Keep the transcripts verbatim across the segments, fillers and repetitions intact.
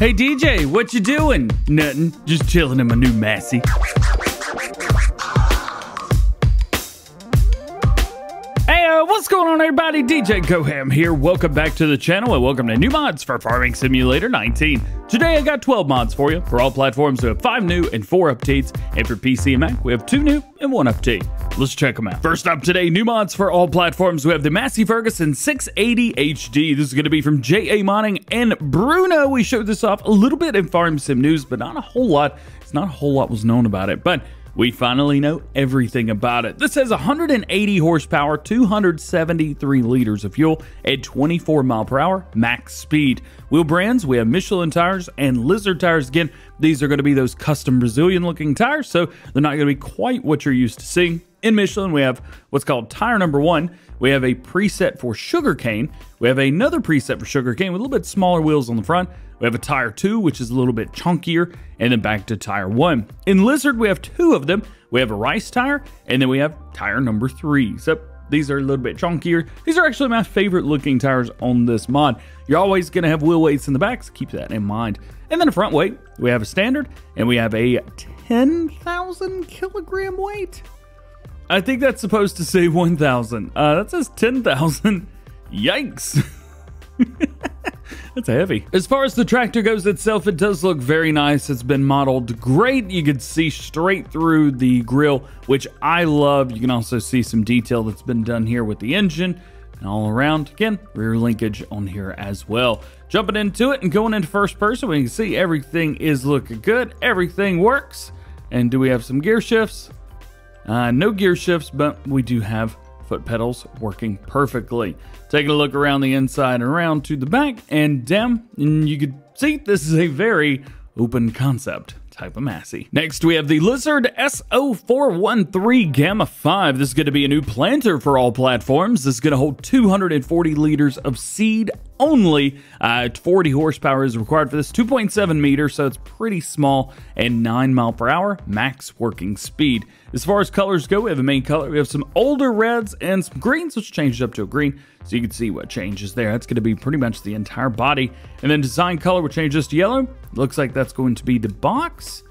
Hey D J, what you doing? Nothing, just chilling in my new Massey. Hey, uh, what's going on everybody? D J Coham here. Welcome back to the channel and welcome to new mods for Farming Simulator nineteen. Today I got twelve mods for you. For all platforms we have five new and four updates, and for P C and Mac we have two new and one update. Let's check them out. First up today, new mods for all platforms. We have the Massey Ferguson six eighty H D. This is going to be from J A Modding and Bruno. We showed this off a little bit in Farm Sim News, but not a whole lot. It's not a whole lot was known about it, but we finally know everything about it. This has one hundred eighty horsepower, two hundred seventy-three liters of fuel at twenty-four mile per hour max speed. Wheel brands, we have Michelin tires and Lizard tires. Again, these are going to be those custom Brazilian looking tires, so they're not going to be quite what you're used to seeing. In Michelin, we have what's called tire number one. We have a preset for sugarcane. We have another preset for sugarcane with a little bit smaller wheels on the front. We have a tire two, which is a little bit chunkier, and then back to tire one. In Lizard, we have two of them. We have a rice tire, and then we have tire number three. So these are a little bit chunkier. These are actually my favorite looking tires on this mod. You're always gonna have wheel weights in the back, so keep that in mind. And then a front weight, we have a standard, and we have a ten thousand kilogram weight. I think that's supposed to say one thousand. Uh, that says ten thousand. Yikes. That's heavy. As far as the tractor goes itself, it does look very nice. It's been modeled great. You can see straight through the grill, which I love. You can also see some detail that's been done here with the engine and all around. Again, rear linkage on here as well. Jumping into it and going into first person, we can see everything is looking good. Everything works. And do we have some gear shifts? Uh, no gear shifts, but we do have foot pedals working perfectly. Taking a look around the inside and around to the back and down, and you can see this is a very open concept type of Massey. Next, we have the Lizard S zero four one three Gamma five. This is going to be a new planter for all platforms. This is going to hold two hundred forty liters of seed only. Uh, forty horsepower is required for this, two point seven meters, so it's pretty small, and nine mile per hour max working speed. As far as colors go, we have a main color. We have some older reds and some greens, which changed up to a green, so you can see what changes there. That's going to be pretty much the entire body. And then design color will change this to yellow. Looks like that's going to be the box.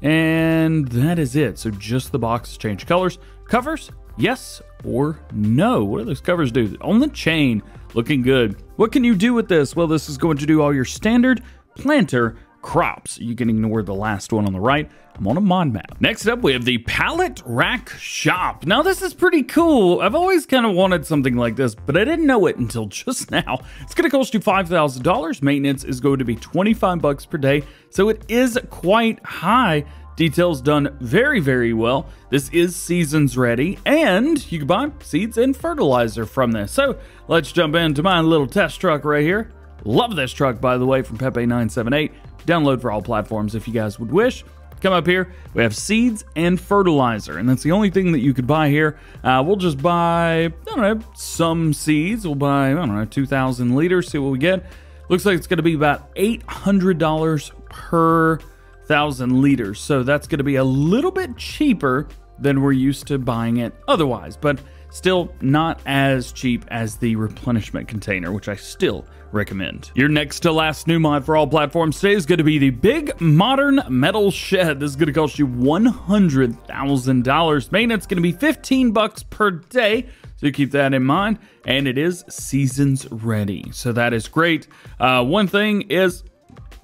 And that is it. So just the box change colors. Covers, yes or no. What do those covers do? On the chain, looking good. What can you do with this? Well, this is going to do all your standard planter crops. You can ignore the last one on the right. I'm on a mod map. Next up, we have the pallet rack shop. Now this is pretty cool. I've always kind of wanted something like this, but I didn't know it until just now. It's going to cost you five thousand dollars. Maintenance is going to be twenty-five bucks per day. So it is quite high. Details done very, very well. This is seasons ready, and you can buy seeds and fertilizer from this. So let's jump into my little test truck right here. Love this truck, by the way, from Pepe nine seventy-eight. Download for all platforms if you guys would wish. Come up here, we have seeds and fertilizer, and that's the only thing that you could buy here. Uh, we'll just buy, I don't know, some seeds. We'll buy, I don't know, two thousand liters, see what we get. Looks like it's gonna be about eight hundred dollars per thousand liters. So that's gonna be a little bit cheaper than we're used to buying it otherwise, but still not as cheap as the replenishment container, which I still recommend. Your next to last new mod for all platforms today is going to be the Big Modern Metal Shed. This is going to cost you one hundred thousand dollars. Maintenance is going to be fifteen bucks per day, so keep that in mind. And it is seasons ready, so that is great. Uh, one thing is,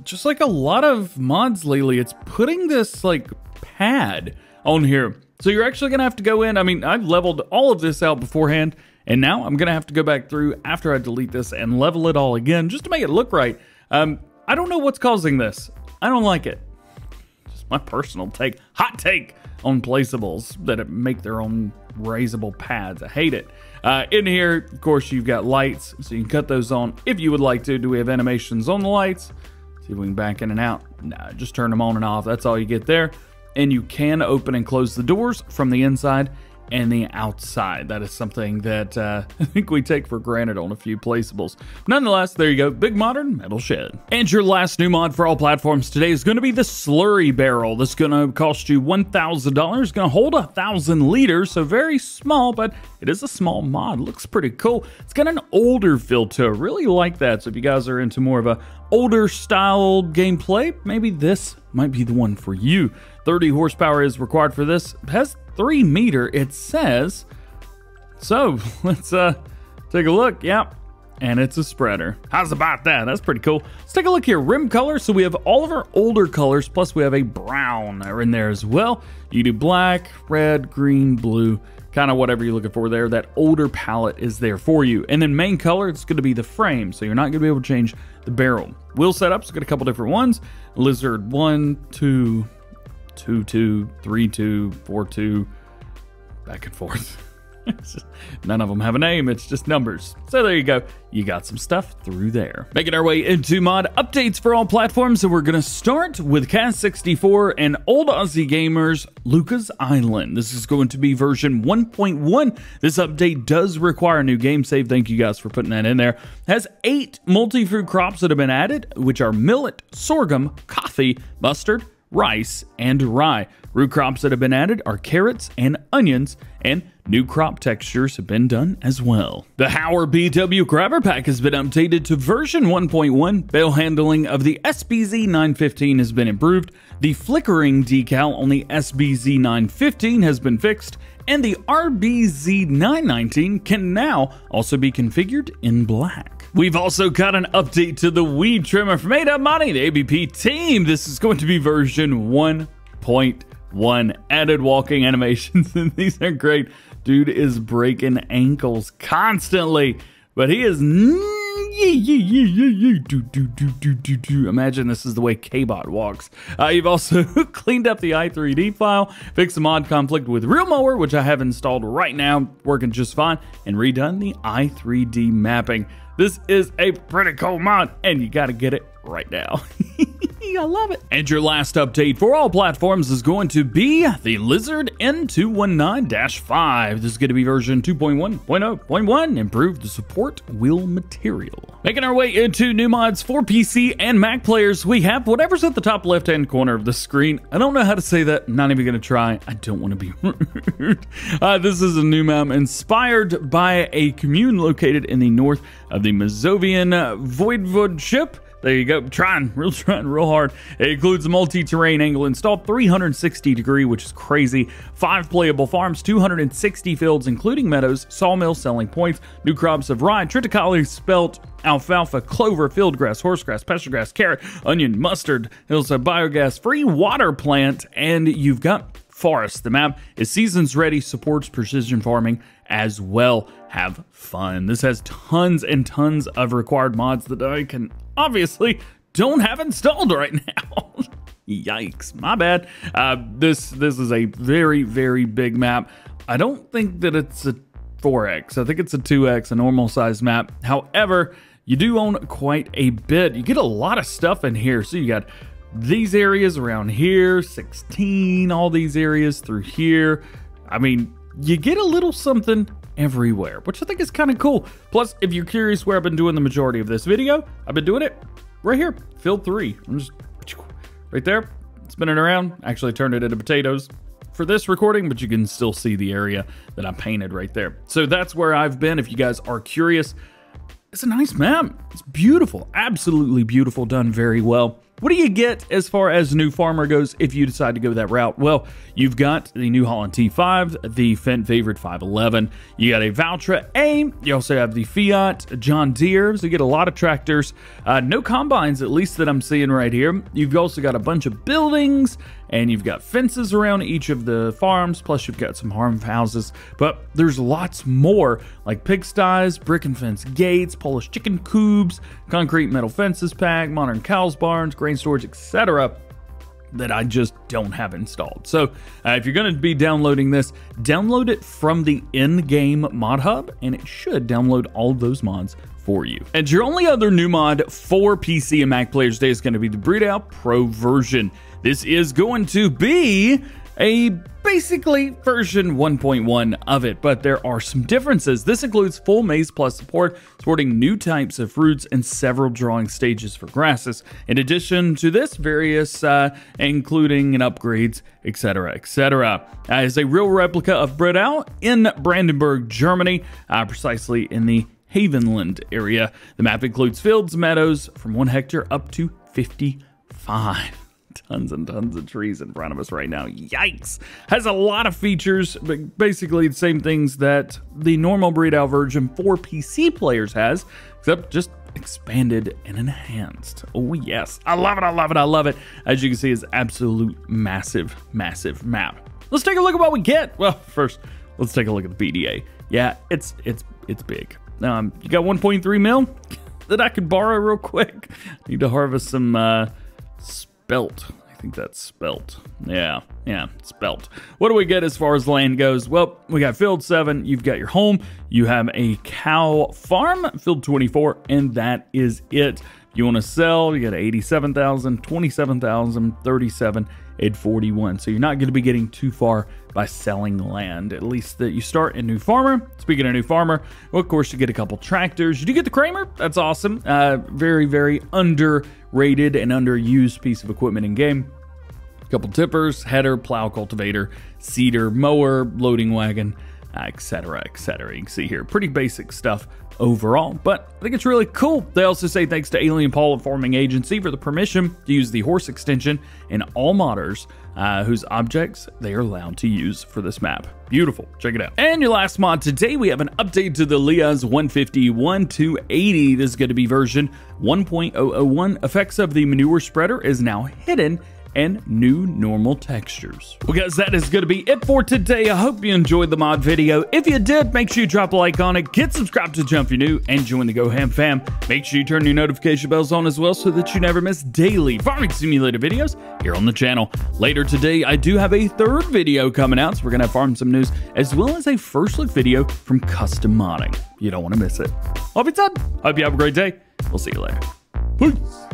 just like a lot of mods lately, it's putting this like pad on here. So you're actually gonna have to go in. I mean, I've leveled all of this out beforehand, and now I'm gonna have to go back through after I delete this and level it all again just to make it look right. Um, I don't know what's causing this. I don't like it. Just my personal take, hot take on placeables that make their own raisable pads. I hate it. Uh, in here, of course, you've got lights, so you can cut those on if you would like to. Do we have animations on the lights? See if we can back in and out. Nah, just turn them on and off. That's all you get there. And you can open and close the doors from the inside and the outside. That is something that uh, I think we take for granted on a few placeables. Nonetheless, there you go, Big Modern Metal Shed. And your last new mod for all platforms today is gonna be the Slurry Barrel. That's gonna cost you one thousand dollars, gonna hold a thousand liters, so very small, but It is a small mod, looks pretty cool. It's got an older feel to it, really like that. So if you guys are into more of a older style gameplay, maybe this might be the one for you. thirty horsepower is required for this. It has three meter, it says. So let's uh, take a look, yep. And it's a spreader. How's about that? That's pretty cool. Let's take a look here. Rim color. So we have all of our older colors, plus we have a brown in there as well. You do black, red, green, blue, kind of whatever you're looking for there. That older palette is there for you. And then main color, it's going to be the frame. So you're not going to be able to change the barrel. Wheel setups, got a couple different ones. Lizard one, two, two, two, three, two, four, two, back and forth. Just, none of them have a name, it's just numbers. So there you go, you got some stuff through there. Making our way into mod updates for all platforms, and we're gonna start with Cast sixty-four and Old Aussie Gamers Lucas Island. This is going to be version one point one. This update does require a new game save. Thank you guys for putting that in there. It has eight multi-food crops that have been added, which are millet, sorghum, coffee, mustard, rice, and rye. Root crops that have been added are carrots and onions, and new crop textures have been done as well. The Hauer B W Grabber Pack has been updated to version one point one. Bale handling of the S B Z nine fifteen has been improved. The flickering decal on the S B Z nine fifteen has been fixed. And the R B Z nine nineteen can now also be configured in black. We've also got an update to the weed trimmer from A W Money, the A B P team. This is going to be version one point one. Added walking animations, and these are great. Dude is breaking ankles constantly, but he is... Imagine this is the way K-Bot walks. Uh, you've also cleaned up the i three D file, fixed the mod conflict with Real Mower, which I have installed right now, working just fine, and redone the i three D mapping. This is a pretty cool mod, and you gotta get it right now. I love it. And your last update for all platforms is going to be the Lizard N two nineteen dash five. This is going to be version two point one point zero point one. Improved the support wheel material. Making our way into new mods for P C and Mac players, we have whatever's at the top left-hand corner of the screen. I don't know how to say that. I'm not even going to try. I don't want to be rude. Uh, this is a new map inspired by a commune located in the north of the Mazovian Voivodeship. There you go, trying, real trying, real hard. It includes multi-terrain angle install, three hundred sixty degree, which is crazy. Five playable farms, two hundred sixty fields, including meadows, sawmill, selling points, new crops of rye, triticale, spelt, alfalfa, clover, field grass, horsegrass, pasture grass, carrot, onion, mustard, also biogas, free water plant, and you've got forest. The map is seasons ready, supports precision farming as well. Have fun. This has tons and tons of required mods that I can obviously don't have installed right now. Yikes, my bad. Uh, this this is a very, very big map. I don't think that it's a four X. I think it's a two X, a normal size map. However, you do own quite a bit. You get a lot of stuff in here. So you got these areas around here, sixteen, all these areas through here. I mean, you get a little something everywhere, which I think is kind of cool. Plus, if you're curious where I've been doing the majority of this video, I've been doing it right here, field three. I'm just right there, spinning around. Actually turned it into potatoes for this recording, but you can still see the area that I painted right there. So that's where I've been. If you guys are curious, it's a nice map. It's beautiful, absolutely beautiful, done very well. What do you get as far as new farmer goes if you decide to go that route? Well, you've got the New Holland T five, the Fendt Favorit five eleven, you got a Valtra A, you also have the Fiat, John Deere, so you get a lot of tractors. Uh, no combines, at least that I'm seeing right here. You've also got a bunch of buildings, and you've got fences around each of the farms, plus you've got some farmhouses, but there's lots more, like pigsties, brick and fence gates, Polish chicken coops, concrete metal fences pack, modern cows barns, grain storage, et cetera, that I just don't have installed. So uh, if you're going to be downloading this, download it from the in-game mod hub, and it should download all those mods for you. And your only other new mod for P C and Mac players today is going to be the Bredow Pro version. This is going to be a basically version one point one of it, but there are some differences. This includes full maize plus support, sorting new types of roots and several drawing stages for grasses. In addition to this, various uh, including and upgrades, etc, et cetera. Uh, is a real replica of Bredow in Brandenburg, Germany, uh, precisely in the Havenland area. The map includes fields, meadows from one hectare up to fifty-five. Tons and tons of trees in front of us right now. Yikes! Has a lot of features, but basically the same things that the normal Bredow version for P C players has, except just expanded and enhanced. Oh yes, I love it, I love it, I love it. As you can see, it's absolute massive, massive map. Let's take a look at what we get. Well, first, let's take a look at the B D A. Yeah, it's it's it's big. Um, you got one point three mil that I could borrow real quick. Need to harvest some uh, spelt. I think that's spelt. Yeah, yeah, spelt. What do we get as far as land goes? Well, we got field seven. You've got your home. You have a cow farm, field twenty-four, and that is it. You want to sell, you got eighty-seven thousand, twenty-seven thousand, thirty-seven, and forty-one. So you're not going to be getting too far by selling land, at least that you start a new farmer. Speaking of new farmer, well, of course, you get a couple tractors. You do get the Kramer. That's awesome. Uh, very, very underrated and underused piece of equipment in game. A couple tippers, header, plow, cultivator, seeder, mower, loading wagon, etc, et cetera. You can see here, pretty basic stuff overall, but I think it's really cool. They also say thanks to Alien Paul at Farming Agency for the permission to use the horse extension in all modders uh, whose objects they are allowed to use for this map. Beautiful, check it out. And your last mod today, we have an update to the Liaz one fifty-one two eighty. This is going to be version one point oh oh one. Effects of the manure spreader is now hidden and new normal textures. Well guys, that is gonna be it for today. I hope you enjoyed the mod video. If you did, make sure you drop a like on it, get subscribed to Jump if you're new, and join the Go Ham fam. Make sure you turn your notification bells on as well so that you never miss daily Farming Simulator videos here on the channel. Later today, I do have a third video coming out, so we're gonna farm some news, as well as a first look video from Custom Modding. You don't wanna miss it. All be done. Hope you have a great day. We'll see you later. Peace.